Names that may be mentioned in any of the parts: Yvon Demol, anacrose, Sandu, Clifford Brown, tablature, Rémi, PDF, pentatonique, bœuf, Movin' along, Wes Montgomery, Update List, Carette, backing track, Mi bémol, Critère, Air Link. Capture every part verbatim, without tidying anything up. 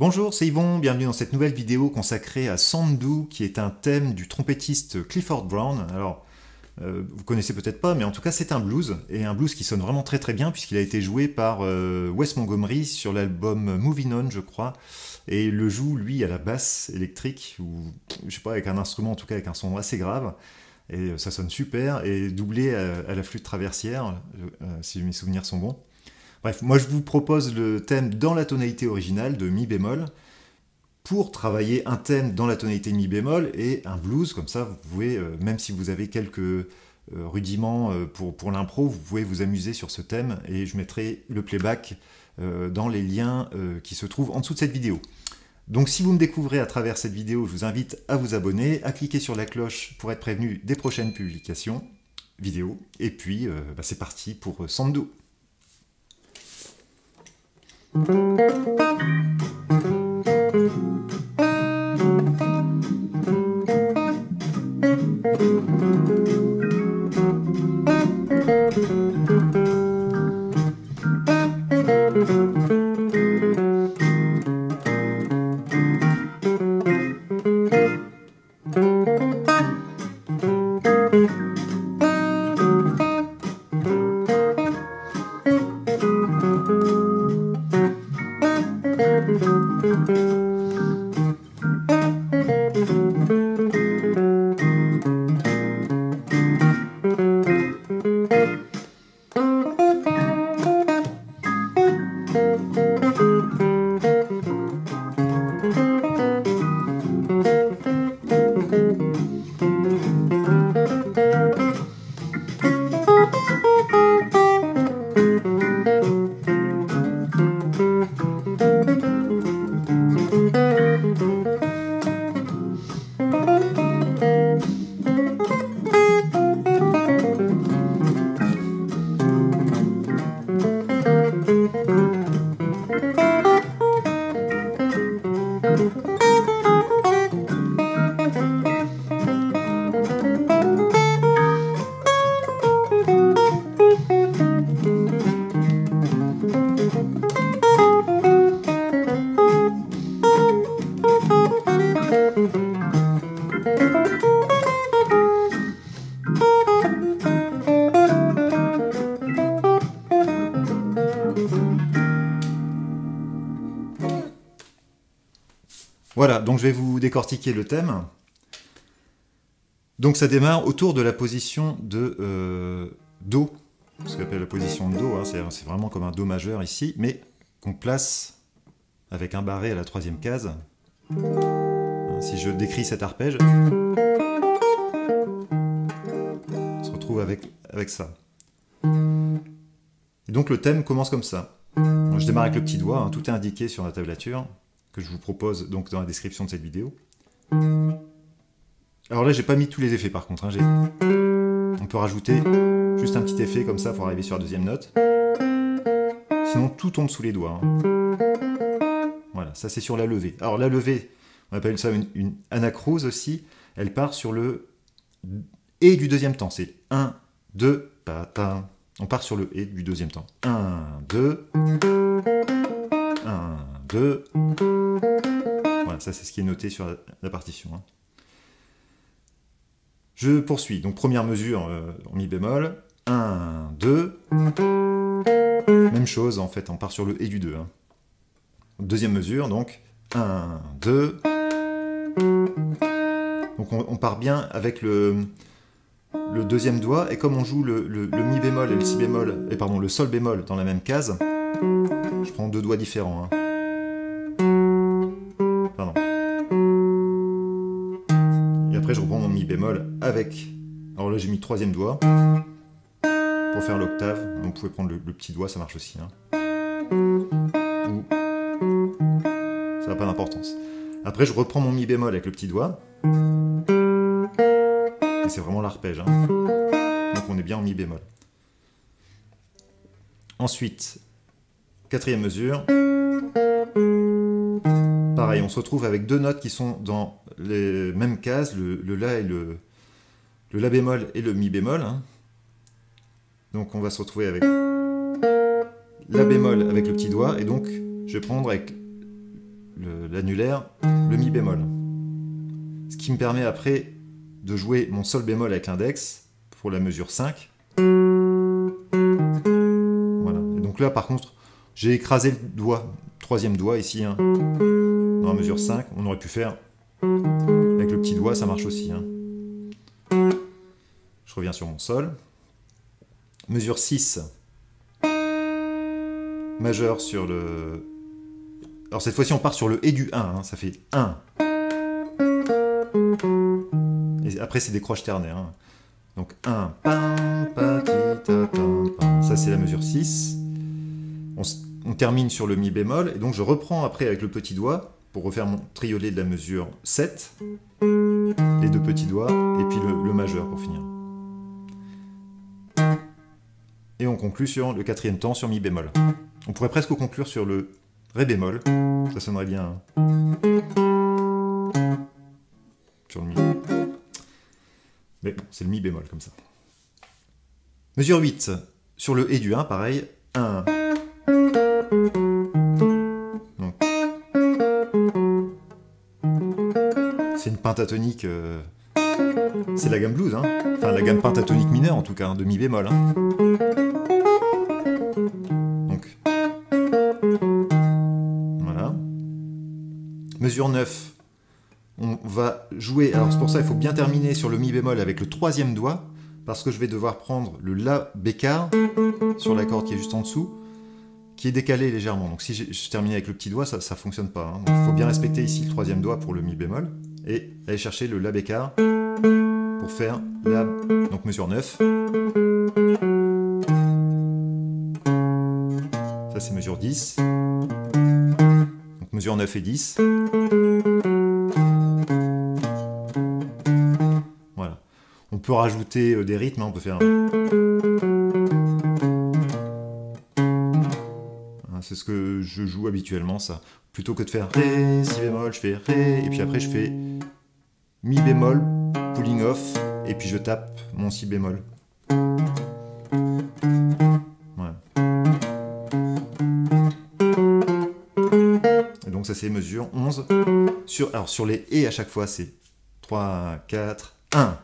Bonjour, c'est Yvon, bienvenue dans cette nouvelle vidéo consacrée à Sandu, qui est un thème du trompettiste Clifford Brown. Alors, euh, vous connaissez peut-être pas, mais en tout cas c'est un blues, et un blues qui sonne vraiment très très bien, puisqu'il a été joué par euh, Wes Montgomery sur l'album Movin' along, je crois, et il le joue, lui, à la basse électrique, ou je sais pas, avec un instrument, en tout cas avec un son assez grave, et ça sonne super, et doublé à, à la flûte traversière, euh, si mes souvenirs sont bons. Bref, moi je vous propose le thème dans la tonalité originale de mi bémol pour travailler un thème dans la tonalité mi bémol et un blues, comme ça vous pouvez, euh, même si vous avez quelques euh, rudiments euh, pour, pour l'impro, vous pouvez vous amuser sur ce thème et je mettrai le playback euh, dans les liens euh, qui se trouvent en dessous de cette vidéo. Donc si vous me découvrez à travers cette vidéo, je vous invite à vous abonner, à cliquer sur la cloche pour être prévenu des prochaines publications, vidéos, et puis euh, bah, c'est parti pour Sandu. Voilà, donc je vais vous décortiquer le thème. Donc ça démarre autour de la position de euh, Do, ce qu'on appelle la position de Do, hein, c'est vraiment comme un Do majeur ici, mais qu'on place avec un barré à la troisième case. Si je décris cet arpège, on se retrouve avec, avec ça. Et donc le thème commence comme ça. Donc, je démarre avec le petit doigt, hein, tout est indiqué sur la tablature, que je vous propose donc dans la description de cette vidéo. Alors là, j'ai pas mis tous les effets par contre. Hein. On peut rajouter juste un petit effet comme ça pour arriver sur la deuxième note. Sinon, tout tombe sous les doigts. Hein. Voilà, ça c'est sur la levée. Alors la levée, on appelle ça une, une anacrose aussi. Elle part sur le et du deuxième temps. C'est un, deux, patin. On part sur le et du deuxième temps. un, deux... un, deux... Voilà, ça c'est ce qui est noté sur la, la partition. Hein. Je poursuis. Donc première mesure euh, en mi bémol. un, deux... Même chose en fait, on part sur le et du deux. Hein. Deuxième mesure donc. un, deux... Donc on, on part bien avec le, le deuxième doigt, et comme on joue le, le, le mi bémol et le si bémol, et pardon, le sol bémol dans la même case, je prends deux doigts différents. Hein. Après je reprends mon mi bémol avec, alors là j'ai mis le troisième doigt pour faire l'octave, donc vous pouvez prendre le, le petit doigt, ça marche aussi, hein. Ou... ça n'a pas d'importance. Après je reprends mon mi bémol avec le petit doigt, et c'est vraiment l'arpège, hein. Donc on est bien en mi bémol. Ensuite, quatrième mesure, pareil, on se retrouve avec deux notes qui sont dans les mêmes cases, le, le la et le, le la bémol et le mi bémol. Hein. Donc on va se retrouver avec la bémol avec le petit doigt, et donc je vais prendre avec l'annulaire, le mi bémol. Ce qui me permet après de jouer mon sol bémol avec l'index pour la mesure cinq. Voilà. Et donc là par contre, j'ai écrasé le doigt, troisième doigt ici, hein, dans la mesure cinq. On aurait pu faire avec le petit doigt, ça marche aussi. Hein. Je reviens sur mon sol. Mesure six. Majeur sur le... Alors cette fois-ci on part sur le et du un, hein, ça fait un. Et après c'est des croches ternaires. Hein. Donc un. Ça c'est la mesure six. On, on termine sur le mi bémol, et donc je reprends après avec le petit doigt pour refaire mon triolet de la mesure sept. Les deux petits doigts, et puis le, le majeur pour finir. Et on conclut sur le quatrième temps sur mi bémol. On pourrait presque conclure sur le ré bémol, ça sonnerait bien hein. Sur le mi. Mais bon, c'est le mi bémol comme ça. Mesure huit, sur le et du un, pareil, un. Donc. C'est une pentatonique, euh... c'est la gamme blues, hein. Enfin la gamme pentatonique mineure en tout cas, hein, de mi bémol. Hein. Mesure neuf, on va jouer, alors c'est pour ça il faut bien terminer sur le mi bémol avec le troisième doigt, parce que je vais devoir prendre le la bécard sur la corde qui est juste en dessous, qui est décalée légèrement. Donc si je terminais avec le petit doigt, ça ne fonctionne pas. Hein. Donc il faut bien respecter ici le troisième doigt pour le mi bémol, et aller chercher le la bécard pour faire la... Donc mesure neuf. Ça c'est mesure dix. Mesure neuf et dix. Voilà. On peut rajouter des rythmes, hein, on peut faire... C'est ce que je joue habituellement, ça. Plutôt que de faire Ré, Si bémol, je fais Ré, et puis après je fais Mi bémol, pulling off, et puis je tape mon Si bémol. C'est mesure onze. Sur, alors sur les et à chaque fois c'est trois, quatre, un.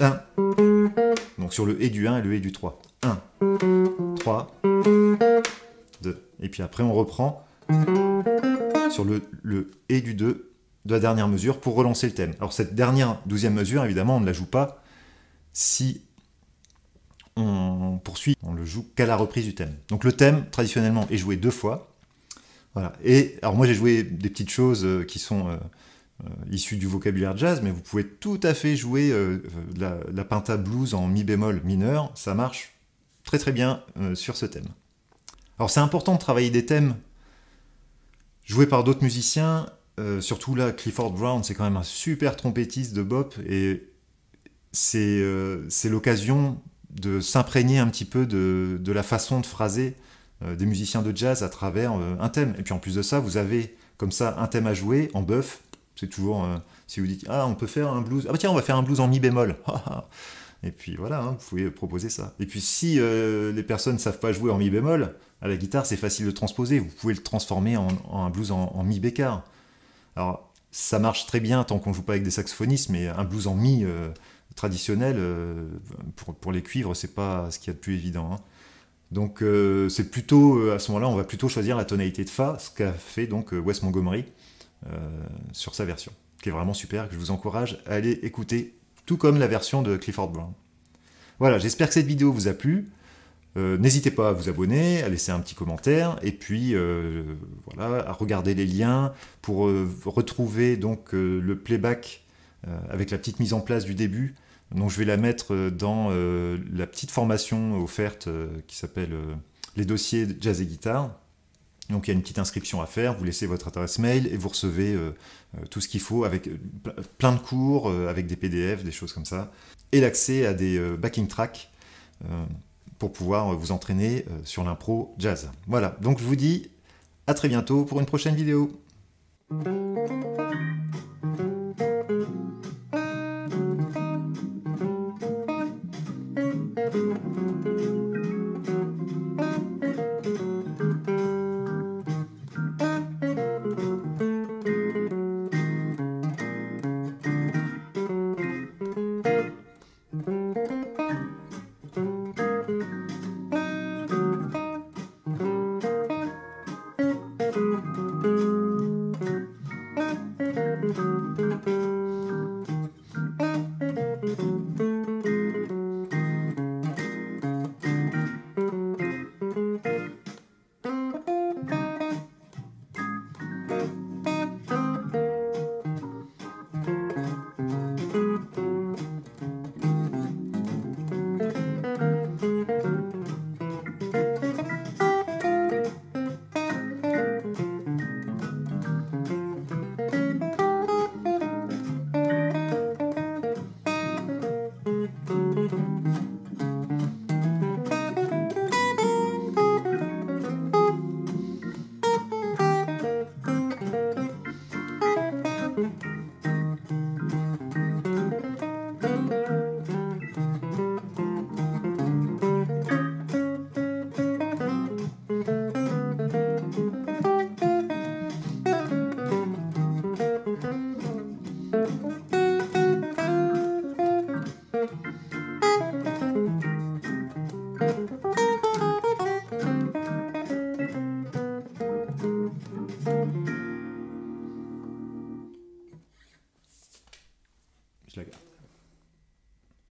un. Donc sur le et du un et le et du trois. un, trois, deux. Et puis après on reprend sur le, le et du deux de la dernière mesure pour relancer le thème. Alors cette dernière douzième mesure évidemment on ne la joue pas si on poursuit, on le joue qu'à la reprise du thème. Donc le thème traditionnellement est joué deux fois. Voilà. Et alors moi j'ai joué des petites choses euh, qui sont euh, euh, issues du vocabulaire jazz, mais vous pouvez tout à fait jouer euh, la, la pinta blues en mi bémol mineur, ça marche très très bien euh, sur ce thème. Alors c'est important de travailler des thèmes joués par d'autres musiciens, euh, surtout là Clifford Brown c'est quand même un super trompettiste de bop, et c'est euh, l'occasion de s'imprégner un petit peu de, de la façon de phraser des musiciens de jazz à travers euh, un thème. Et puis en plus de ça, vous avez comme ça un thème à jouer en bœuf. C'est toujours, euh, si vous dites, ah, on peut faire un blues, ah bah tiens, on va faire un blues en mi bémol. Et puis voilà, hein, vous pouvez proposer ça. Et puis si euh, les personnes ne savent pas jouer en mi bémol, à la guitare, c'est facile de transposer. Vous pouvez le transformer en, en un blues en, en mi bécard. Alors, ça marche très bien tant qu'on ne joue pas avec des saxophonistes, mais un blues en mi euh, traditionnel, euh, pour, pour les cuivres, c'est pas ce qu'il y a de plus évident. Hein. Donc euh, c'est plutôt, euh, à ce moment-là, on va plutôt choisir la tonalité de Fa, ce qu'a fait donc euh, Wes Montgomery euh, sur sa version, qui est vraiment super, que je vous encourage à aller écouter, tout comme la version de Clifford Brown. Voilà, j'espère que cette vidéo vous a plu. Euh, n'hésitez pas à vous abonner, à laisser un petit commentaire, et puis euh, voilà, à regarder les liens pour euh, retrouver donc euh, le playback euh, avec la petite mise en place du début. Donc je vais la mettre dans euh, la petite formation offerte euh, qui s'appelle euh, les dossiers jazz et guitare. Donc il y a une petite inscription à faire, vous laissez votre adresse mail et vous recevez euh, euh, tout ce qu'il faut avec euh, plein de cours, euh, avec des P D F, des choses comme ça. Et l'accès à des euh, backing tracks euh, pour pouvoir euh, vous entraîner euh, sur l'impro jazz. Voilà, donc je vous dis à très bientôt pour une prochaine vidéo.